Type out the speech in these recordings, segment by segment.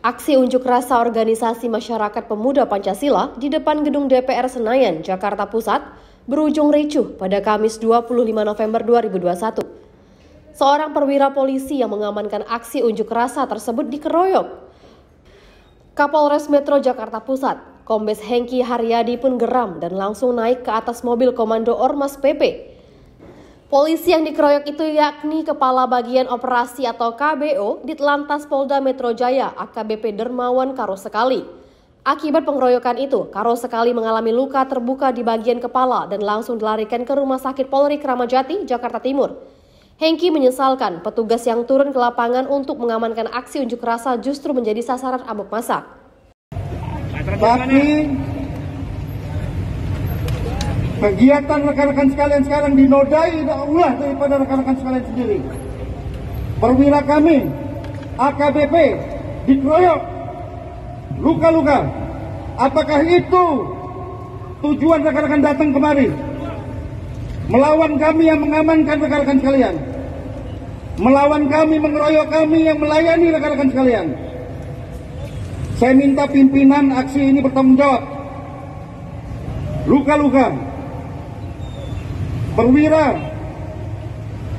Aksi unjuk rasa organisasi masyarakat Pemuda Pancasila di depan gedung DPR Senayan, Jakarta Pusat berujung ricuh pada Kamis 25 November 2021. Seorang perwira polisi yang mengamankan aksi unjuk rasa tersebut dikeroyok. Kapolres Metro Jakarta Pusat, Kombes Hengki Haryadi pun geram dan langsung naik ke atas mobil komando Ormas PP. Polisi yang dikeroyok itu yakni Kepala Bagian Operasi atau KBO Ditlantas Polda Metro Jaya AKBP Dermawan Karosekali. Akibat pengeroyokan itu, Karosekali mengalami luka terbuka di bagian kepala dan langsung dilarikan ke Rumah Sakit Polri Kramajati, Jakarta Timur. Hengki menyesalkan petugas yang turun ke lapangan untuk mengamankan aksi unjuk rasa justru menjadi sasaran amuk massa. Tapi kegiatan rekan-rekan sekalian sekarang dinodai ulah daripada rekan-rekan sekalian sendiri. Perwira kami, AKBP, dikeroyok, luka-luka. Apakah itu tujuan rekan-rekan datang kemari? Melawan kami yang mengamankan rekan-rekan sekalian. Melawan kami, mengeroyok kami yang melayani rekan-rekan sekalian. Saya minta pimpinan aksi ini bertanggung jawab. Luka-luka, perwira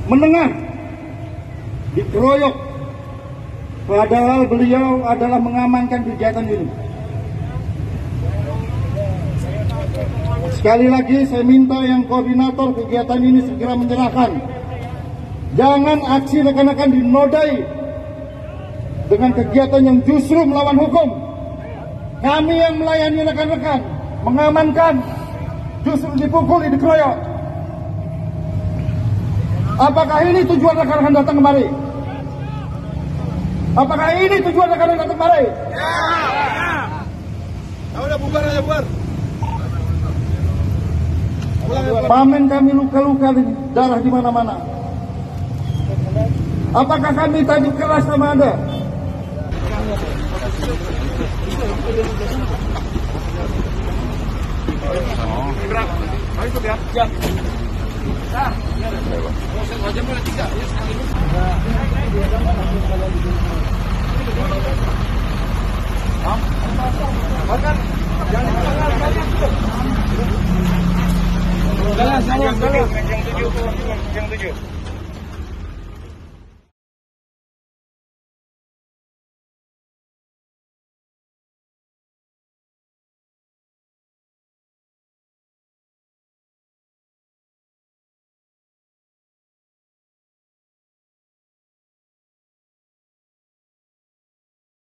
menengah dikeroyok, padahal beliau adalah mengamankan kegiatan ini. Sekali lagi saya minta yang koordinator kegiatan ini segera menyerahkan. Jangan aksi rekan-rekan dinodai dengan kegiatan yang justru melawan hukum. Kami yang melayani rekan-rekan, mengamankan, justru dipukul, dikeroyok. Apakah ini tujuan rekan-rekan datang kemari? Apakah ini tujuan rekan-rekan datang kemari? Ya. Udah bubar aja, bubar. Pamen kami luka-luka, darah di mana-mana. Apakah kami tadi keras sama Anda? Ayo ikut ya. Ya. Yang 7.